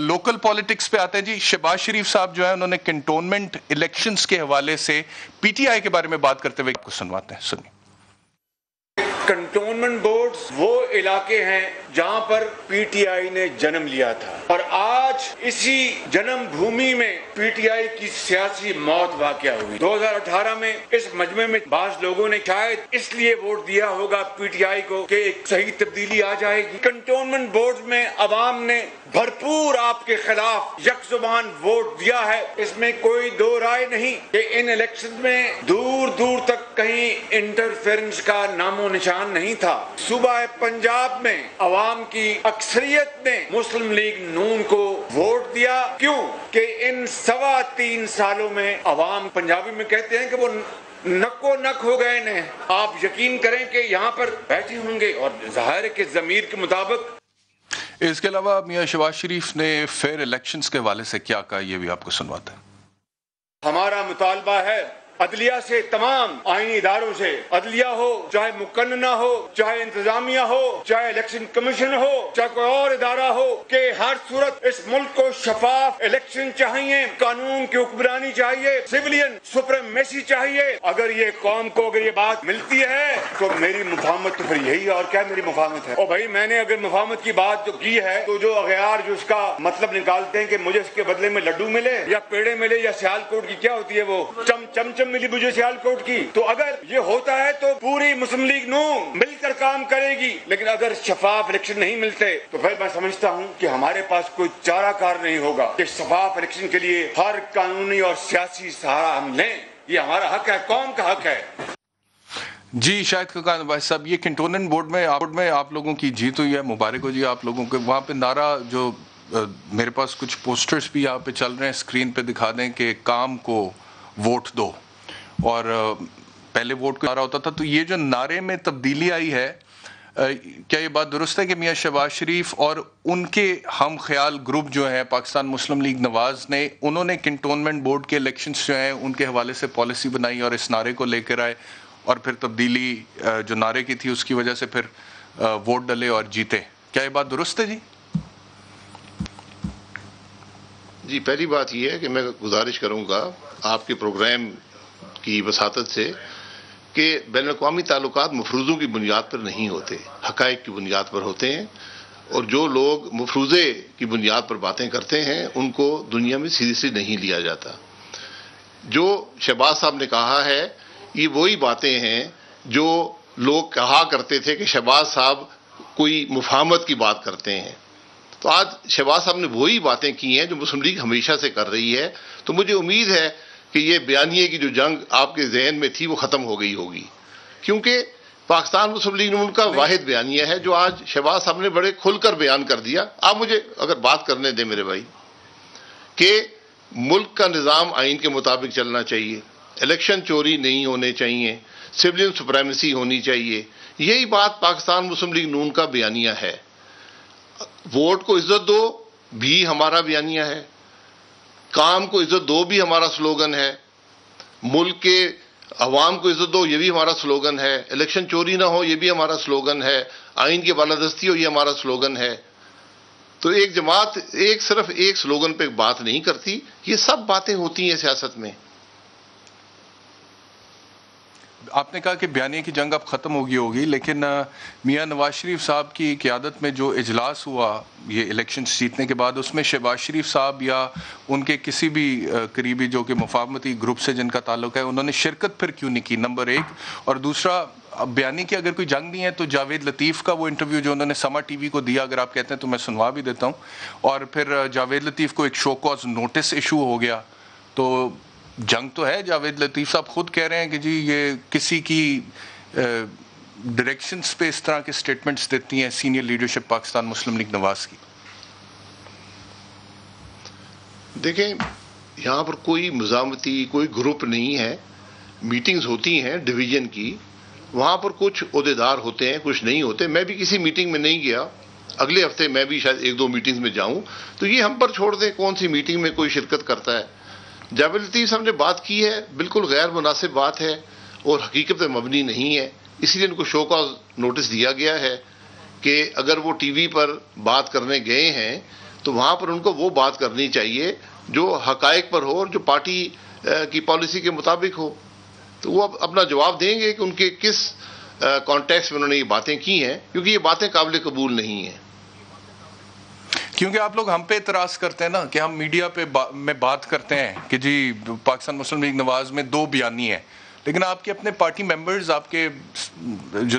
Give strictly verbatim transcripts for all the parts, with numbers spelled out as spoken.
Local politics पे आते हैं जी। शहबाज शरीफ साहब जो है उन्होंने कंटोनमेंट इलेक्शंस के हवाले से पीटीआई के बारे में बात करते हुए कुछ सुनवाते हैं, सुनिए। कंटोनमेंट बोर्ड्स वो इलाके हैं जहां पर पीटीआई ने जन्म लिया था और आज इसी जन्मभूमि में पीटीआई की सियासी मौत वाकया हुई। दो हज़ार अठारह में इस मजमे में बाज लोगों ने शायद इसलिए वोट दिया होगा पीटीआई को कि एक सही तब्दीली आ जाएगी। कंटोनमेंट बोर्ड में अवाम ने भरपूर आपके खिलाफ यकजुबान वोट दिया है, इसमें कोई दो राय नहीं कि इन इलेक्शन में दूर दूर तक कहीं इंटरफेरेंस का नामो निशान नहीं था। सूबा पंजाब में अवाम की अक्सरियत ने मुस्लिम लीग नून को वोट दिया, क्यों कि इन सवा तीन सालों में अवाम पंजाबी में कहते हैं कि वो नक्को नक हो गए ने। आप यकीन करें कि यहाँ पर बैठे होंगे और ज़ाहिर के जमीर के मुताबिक। इसके अलावा मियां शहबाज शरीफ ने फेयर इलेक्शंस के हवाले से क्या कहा यह भी आपको सुनवाते हैं। हमारा मुतालबा है अदलिया से, तमाम आईनी इदारों से, अदलिया हो चाहे मुकन्ना हो चाहे इंतजामिया हो चाहे इलेक्शन कमीशन हो चाहे कोई और इदारा हो, कि हर सूरत इस मुल्क को शफाफ इलेक्शन चाहिए, कानून की हुक्मरानी चाहिए, सिविलियन सुप्रीमेसी चाहिए। अगर ये कौम को अगर ये बात मिलती है तो मेरी मुफाहमत तो फिर यही है, और क्या मेरी मुफाहमत है। और भाई मैंने अगर मुफाहमत की बात जो की है तो जो अगयार जो उसका मतलब निकालते हैं कि मुझे इसके बदले में लड्डू मिले या पेड़े मिले या सियालकोट की क्या होती है वो चम चम चम मिली मुझे सियालकोट की, तो अगर ये होता है तो पूरी मुस्लिम लीग नून मिलकर काम करेगी। लेकिन अगर शफाफ इलेक्शन नहीं मिलते तो फिर मैं समझता हूँ कि हमारे पास कोई चारा कार नहीं होगा कि शफाफ इलेक्शन के लिए हर कानूनी और सियासी सहारा हम लें, ये हमारा हक है, कौम का हक है। जी शायद खान भाई साहब, ये कंटोनमेंट बोर्ड में आप, में आप लोगों की जीत हुई है, मुबारक हो जी आप लोगों के। वहाँ पे नारा जो आ, मेरे पास कुछ पोस्टर्स भी यहाँ पे चल रहे हैं, स्क्रीन पे दिखा दें कि काम को वोट दो, और पहले वोट का नारा होता था। तो ये जो नारे में तब्दीली आई है, क्या ये बात दुरुस्त है कि मियां शहबाज शरीफ और उनके हम ख्याल ग्रुप जो है पाकिस्तान मुस्लिम लीग नवाज ने, उन्होंने कंटोनमेंट बोर्ड के इलेक्शंस जो हैं उनके हवाले से पॉलिसी बनाई और इस नारे को लेकर आए, और फिर तब्दीली जो नारे की थी उसकी वजह से फिर वोट डले और जीते, क्या ये बात दुरुस्त है जी? जी पहली बात यह है कि मैं गुजारिश करूँगा आपके प्रोग्राम की वसातत से कि बैन अल-अक़वामी ताल्लुकात मफरूज़ों की बुनियाद पर नहीं होते, हक़ाइक़ की बुनियाद पर होते हैं, और जो लोग मफरूज़े की बुनियाद पर बातें करते हैं उनको दुनिया में सीरियसली नहीं लिया जाता। जो शहबाज साहब ने कहा है ये वही बातें हैं जो लोग कहा करते थे कि शहबाज साहब कोई मुफाहमत की बात करते हैं, तो आज शहबाज साहब ने वही बातें की हैं जो मुस्लिम लीग हमेशा से कर रही है। तो मुझे उम्मीद है कि ये बयानिए की जो जंग आपके जहन में थी वो ख़त्म हो गई होगी, क्योंकि पाकिस्तान मुस्लिम लीग नून का वाहिद बयानिया है जो आज शहबाज साहब ने बड़े खुलकर बयान कर दिया। आप मुझे अगर बात करने दें मेरे भाई, कि मुल्क का निज़ाम आइन के मुताबिक चलना चाहिए, इलेक्शन चोरी नहीं होने चाहिए, सिविलियन सुप्रीमेसी होनी चाहिए, यही बात पाकिस्तान मुस्लिम लीग नून का बयानिया है। वोट को इज्जत दो भी हमारा बयानिया है, काम को इज्जत दो भी हमारा स्लोगन है, मुल्क के अवाम को इज्जत दो ये भी हमारा स्लोगन है, इलेक्शन चोरी ना हो ये भी हमारा स्लोगन है, आइन की बालादस्ती हो ये हमारा स्लोगन है। तो एक जमात एक सिर्फ एक स्लोगन पे बात नहीं करती, ये सब बातें होती हैं सियासत में। आपने कहा कि बयानिए की जंग अब ख़त्म होगी होगी लेकिन मियां नवाज शरीफ साहब की क़यादत में जो इजलास हुआ ये इलेक्शन जीतने के बाद, उसमें शहबाज शरीफ साहब या उनके किसी भी करीबी जो कि मुफावमती ग्रुप से जिनका ताल्लुक है उन्होंने शिरकत फिर क्यों नहीं की, नंबर एक। और दूसरा, अब बयानी की अगर कोई जंग नहीं है तो जावेद लतीफ़ का वो इंटरव्यू जो उन्होंने समा टीवी को दिया, अगर आप कहते हैं तो मैं सुनवा भी देता हूँ, और फिर जावेद लतीफ़ को एक शो कॉज नोटिस इशू हो गया, तो जंग तो है। जावेद लतीफ़ साहब खुद कह रहे हैं कि जी ये किसी की डायरेक्शंस पे इस तरह के स्टेटमेंट्स देती हैं senior leadership Pakistan Muslim League Nawaz की। देखें यहाँ पर कोई मुजामती कोई ग्रुप नहीं है, मीटिंग्स होती हैं डिवीज़न की, वहाँ पर कुछ अहदेदार होते हैं कुछ नहीं होते। मैं भी किसी मीटिंग में नहीं गया, अगले हफ्ते मैं भी शायद एक दो मीटिंग्स में जाऊँ, तो ये हम पर छोड़ दें कौन सी मीटिंग में कोई शिरकत करता है। जावेद लतीफ़ साहब ने बात की है, बिल्कुल गैर मुनासिब बात है और हकीकत पर मबनी नहीं है, इसलिए इनको शो कॉज नोटिस दिया गया है कि अगर वो टी वी पर बात करने गए हैं तो वहाँ पर उनको वो बात करनी चाहिए जो हकायक पर हो और जो पार्टी की पॉलिसी के मुताबिक हो। तो वो अब अपना जवाब देंगे कि उनके किस कॉन्टेक्स्ट में उन्होंने ये बातें की हैं, क्योंकि ये बातें काबिल कबूल नहीं हैं। क्योंकि आप लोग हम पे इतराज करते हैं ना कि हम मीडिया पे बा, में बात करते हैं कि जी पाकिस्तान मुस्लिम लीग नवाज में दो बयानी है, लेकिन आपके अपने पार्टी मेंबर्स, आपके जो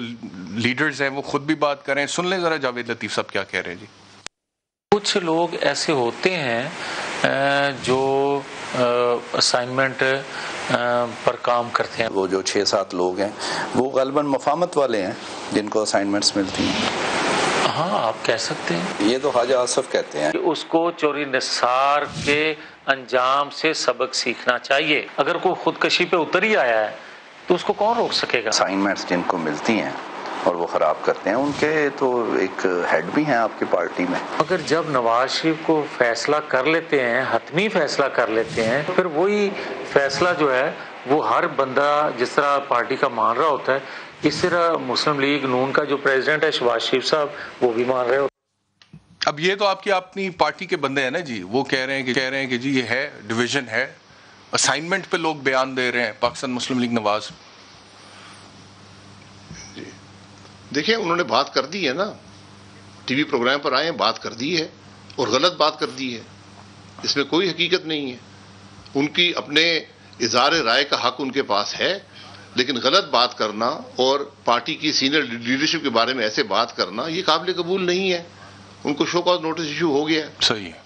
लीडर्स हैं वो खुद भी बात करें। सुन लें ज़रा जावेद लतीफ़ साहब क्या कह रहे हैं। जी कुछ लोग ऐसे होते हैं जो असाइनमेंट पर काम करते हैं। वो जो छः सात लोग हैं वो गलबन मफामत वाले हैं जिनको असाइनमेंट्स मिलती हैं। हाँ, आप कह सकते हैं, ये तो हाजा आसफ कहते हैं कि उसको चौधरी निसार के अंजाम से सबक सीखना चाहिए। अगर कोई खुदकशी पे उतर ही आया है तो उसको कौन रोक सकेगा। असाइनमेंट्स जिनको मिलती हैं और वो ख़राब करते हैं, उनके तो एक हेड भी हैं आपकी पार्टी में। अगर जब नवाज शरीफ को फैसला कर लेते हैं, हतमी फैसला कर लेते हैं, फिर वही फैसला जो है वो हर बंदा जिस तरह पार्टी का मान रहा होता है, इस तरह मुस्लिम लीग नून का जो प्रेसिडेंट है शहबाज शरीफ साहब वो भी मान रहे हो। अब ये तो आपकी अपनी पार्टी के बंदे हैं ना जी, वो कह रहे हैं कि कह रहे हैं कि जी ये है डिवीजन है, असाइनमेंट पे लोग बयान दे रहे हैं पाकिस्तान मुस्लिम लीग नवाज। देखिए उन्होंने बात कर दी है ना, टीवी प्रोग्राम पर आए बात कर दी है और गलत बात कर दी है, इसमें कोई हकीकत नहीं है। उनकी अपने इज़हार राय का हक उनके पास है, लेकिन गलत बात करना और पार्टी की सीनियर लीडरशिप के बारे में ऐसे बात करना ये काबिल कबूल नहीं है। उनको शो कॉज नोटिस इशू हो गया है। सही है।